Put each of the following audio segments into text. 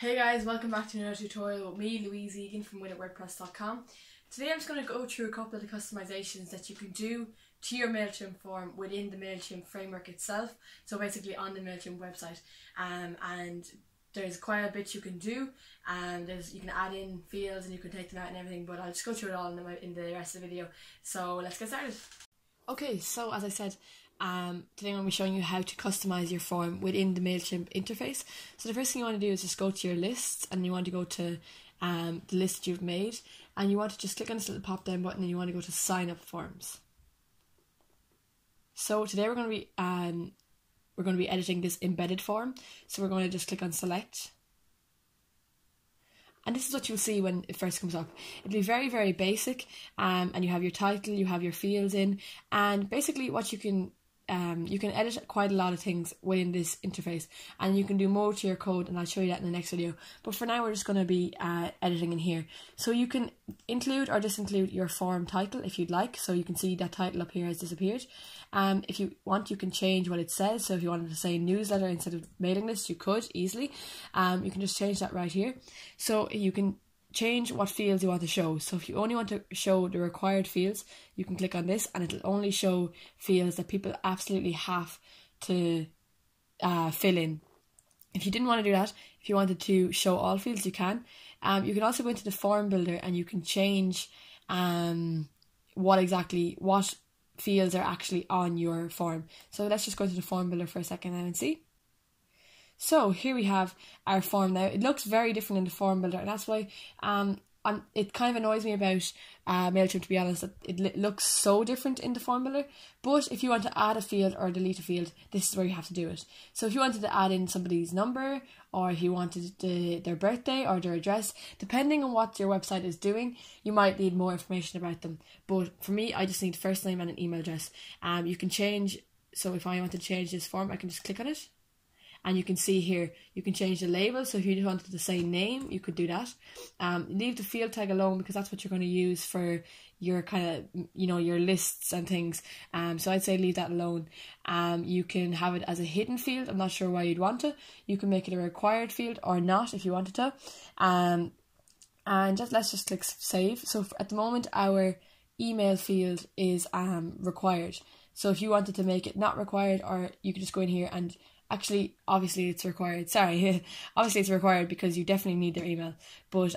Hey guys, welcome back to another tutorial with me, Louise Egan from win-at-wordpress.com. Today I'm just going to go through a couple of the customizations that you can do to your MailChimp form within the MailChimp framework itself, so basically on the MailChimp website. And there's quite a bit you can do, and you can add in fields and you can take them out and everything, but I'll just go through it all in the rest of the video. So let's get started. Okay, so as I said, today I'm going to be showing you how to customize your form within the MailChimp interface. So the first thing you want to do is just go to your lists, and you want to go to the list you've made, and you want to just click on this little pop down button, and you want to go to sign up forms. So today we're going to be editing this embedded form. So we're going to just click on select. And this is what you'll see when it first comes up. It'll be very, very basic, and you have your title, you have your fields in, and basically what you can edit quite a lot of things within this interface, and you can do more to your code, and I'll show you that in the next video. But for now, we're just going to be editing in here. So you can include or disinclude your form title if you'd like. So you can see that title up here has disappeared. If you want, you can change what it says. So if you wanted to say newsletter instead of mailing list, you could easily. You can just change that right here. So you can change what fields you want to show. So if you only want to show the required fields, you can click on this, and it'll only show fields that people absolutely have to fill in. If you didn't want to do that, if you wanted to show all fields, you can. You can also go into the form builder, and you can change what fields are actually on your form. So let's just go to the form builder for a second and see. So here we have our form now. It looks very different in the form builder, and that's why it kind of annoys me about MailChimp, to be honest, that it looks so different in the form builder. But if you want to add a field or delete a field, this is where you have to do it. So if you wanted to add in somebody's number, or if you wanted their birthday or their address, depending on what your website is doing, you might need more information about them. But for me, I just need first name and an email address. You can change, so if I want to change this form, I can just click on it. And you can see here, you can change the label. So if you just wanted to say name, you could do that. Leave the field tag alone, because that's what you're going to use for your your lists and things. So I'd say leave that alone. You can have it as a hidden field. I'm not sure why you'd want to. You can make it a required field or not if you wanted to. And let's just click save. So at the moment, our email field is required. So if you wanted to make it not required, or you could just go in here and actually, obviously it's required. Sorry, obviously it's required because you definitely need their email. But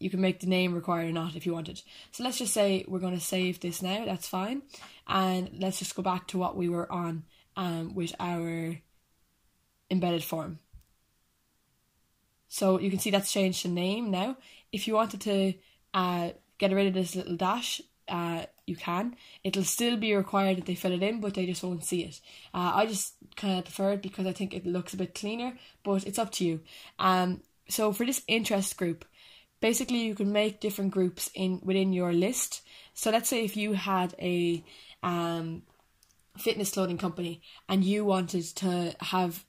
you can make the name required or not if you wanted. So let's just say we're going to save this now. That's fine. And let's just go back to what we were on with our embedded form. So you can see that's changed to name now. If you wanted to get rid of this little dash, you can. It'll still be required that they fill it in, but they just won't see it. I just kind of prefer it because I think it looks a bit cleaner, but it's up to you. So for this interest group, basically you can make different groups within your list. So let's say if you had a fitness clothing company, and you wanted to have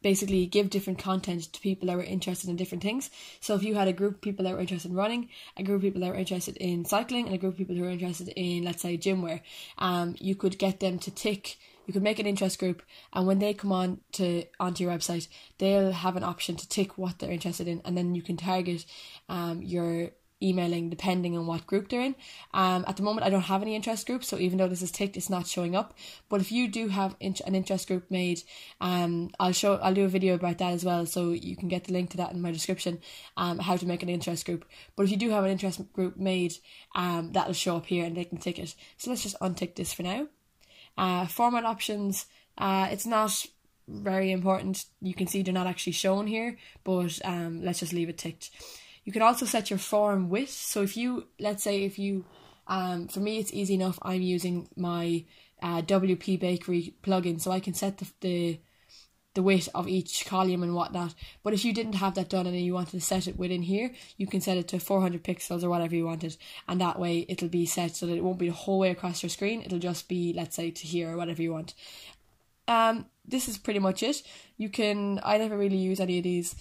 basically give different content to people that were interested in different things. So if you had a group of people that were interested in running, a group of people that were interested in cycling, and a group of people who were interested in, let's say, gym wear, you could get them to tick. You could make an interest group, and when they come on onto your website, they'll have an option to tick what they're interested in, and then you can target your emailing depending on what group they're in. At the moment I don't have any interest groups, so even though this is ticked, it's not showing up. But if you do have an interest group made, I'll do a video about that as well, so you can get the link to that in my description, how to make an interest group. But if you do have an interest group made, that'll show up here and they can tick it. So let's just untick this for now. Format options, it's not very important. You can see they're not actually shown here, but let's just leave it ticked. You can also set your form width. So if you, let's say if you, for me it's easy enough, I'm using my WP Bakery plugin, so I can set the width of each column and whatnot. But if you didn't have that done and you wanted to set it within here, you can set it to 400 pixels or whatever you wanted, and that way it'll be set so that it won't be the whole way across your screen, it'll just be, let's say, to here or whatever you want. This is pretty much it. I never really use any of these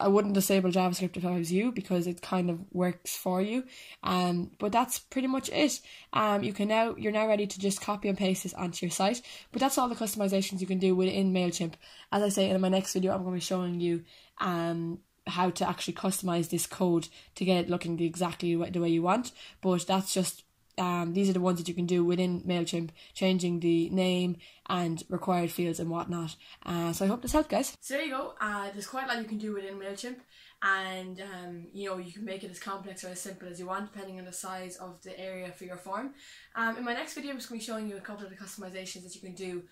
I wouldn't disable JavaScript if I was you, because it kind of works for you. But that's pretty much it. You're now ready to just copy and paste this onto your site. But that's all the customizations you can do within MailChimp. As I say, in my next video, I'm going to be showing you how to actually customize this code to get it looking exactly the way you want. But that's just these are the ones that you can do within MailChimp, changing the name and required fields and whatnot. So I hope this helped, guys. So there you go. There's quite a lot you can do within MailChimp, and you can make it as complex or as simple as you want, depending on the size of the area for your form. In my next video, I'm just going to be showing you a couple of the customizations that you can do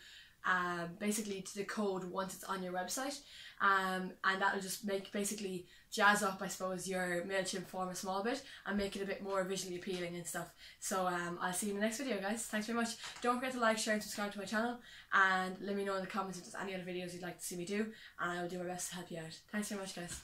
basically to the code once it's on your website, and that'll just basically jazz up, I suppose, your MailChimp form a small bit and make it a bit more visually appealing and stuff. So I'll see you in the next video, guys. Thanks very much. Don't forget to like, share and subscribe to my channel, and let me know in the comments if there's any other videos you'd like to see me do, and I will do my best to help you out. Thanks very much, guys.